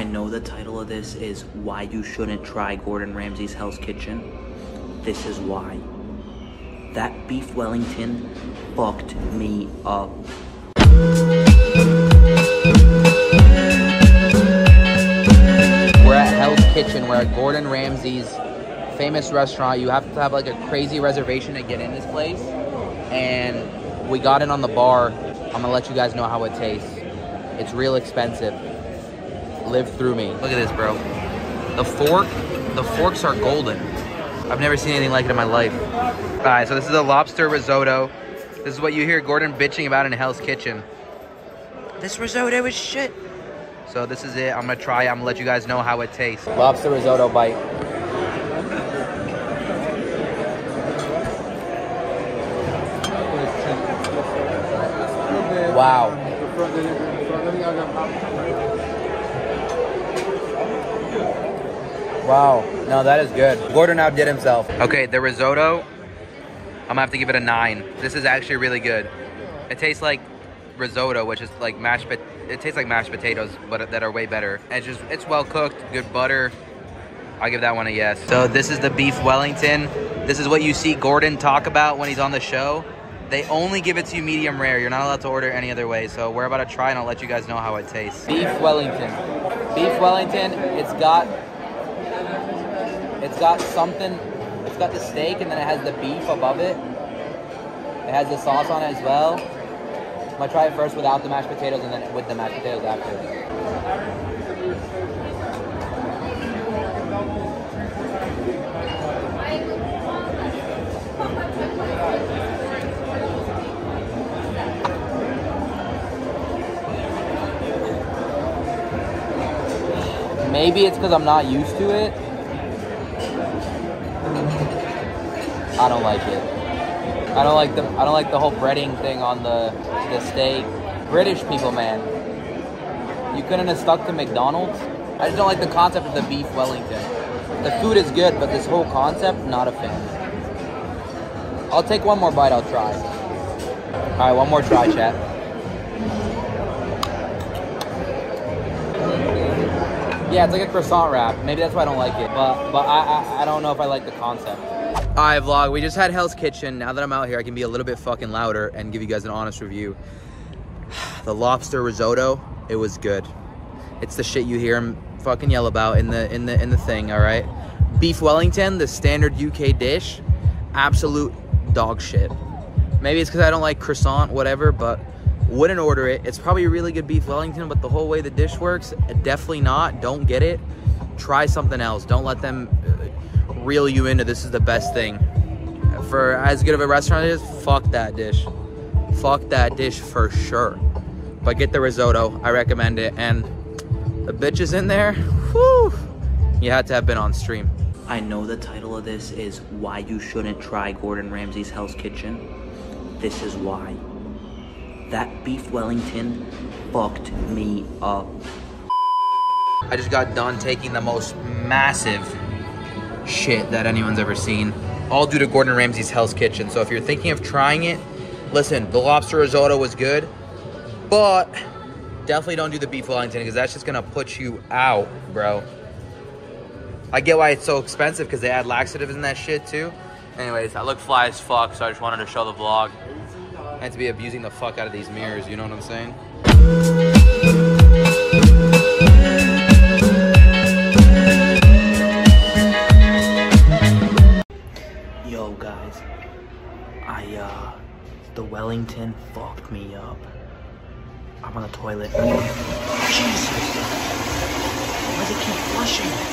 I know the title of this is Why You Shouldn't Try Gordon Ramsay's Hell's Kitchen. This is why. That beef Wellington fucked me up. We're at Hell's Kitchen. We're at Gordon Ramsay's famous restaurant. You have to have like a crazy reservation to get in this place. And we got in on the bar. I'm gonna let you guys know how it tastes. It's real expensive. Live through me. Look at this, bro. The forks are golden. I've never seen anything like it in my life. All right, so this is a lobster risotto. This is what you hear Gordon bitching about in Hell's Kitchen. This risotto is shit. So this is it. I'm gonna try it. I'm gonna let you guys know how it tastes. Lobster risotto bite. Wow. Wow. No, that is good. Gordon outdid himself. Okay, the risotto, I'm gonna have to give it a 9. This is actually really good. It tastes like risotto, which is like mashed potatoes, but that are way better. It's just, it's well cooked, good butter. I'll give that one a yes. So this is the beef Wellington. This is what you see Gordon talk about when he's on the show. They only give it to you medium rare. You're not allowed to order any other way. So we're about to try and I'll let you guys know how it tastes. Beef Wellington. Beef Wellington, it's got something, it's got the steak and then it has the beef above it. It has the sauce on it as well. I'm gonna try it first without the mashed potatoes and then with the mashed potatoes after. Maybe it's because I'm not used to it. I don't like it. I don't like the whole breading thing on the steak. British people, man. You couldn't have stuck to McDonald's. I just don't like the concept of the beef Wellington. The food is good, but this whole concept, not a fan. I'll take one more bite, I'll try. Alright, one more try, chat. Yeah, it's like a croissant wrap. Maybe that's why I don't like it. But I don't know if I like the concept. All right, vlog. We just had Hell's Kitchen. Now that I'm out here, I can be a little bit fucking louder and give you guys an honest review. The lobster risotto, it was good. It's the shit you hear him fucking yell about in the thing. All right. Beef Wellington, the standard UK dish, absolute dog shit. Maybe it's because I don't like croissant, whatever, but. Wouldn't order it. It's probably a really good beef Wellington, but the whole way the dish works, definitely not. Don't get it. Try something else. Don't let them reel you into this is the best thing. For as good of a restaurant as it is, fuck that dish. Fuck that dish for sure. But get the risotto. I recommend it. And the bitches in there, whew, you had to have been on stream. I know the title of this is Why You Shouldn't Try Gordon Ramsay's Hell's Kitchen. This is why. That beef Wellington fucked me up. I just got done taking the most massive shit that anyone's ever seen, all due to Gordon Ramsay's Hell's Kitchen. So if you're thinking of trying it, listen, the lobster risotto was good, but definitely don't do the beef Wellington because that's just gonna put you out, bro. I get why it's so expensive because they add laxatives in that shit too. Anyways, I look fly as fuck, so I just wanted to show the vlog. I had to be abusing the fuck out of these mirrors, you know what I'm saying? Yo guys, the Wellington fucked me up. I'm on the toilet. Jesus. Why does it keep flushing?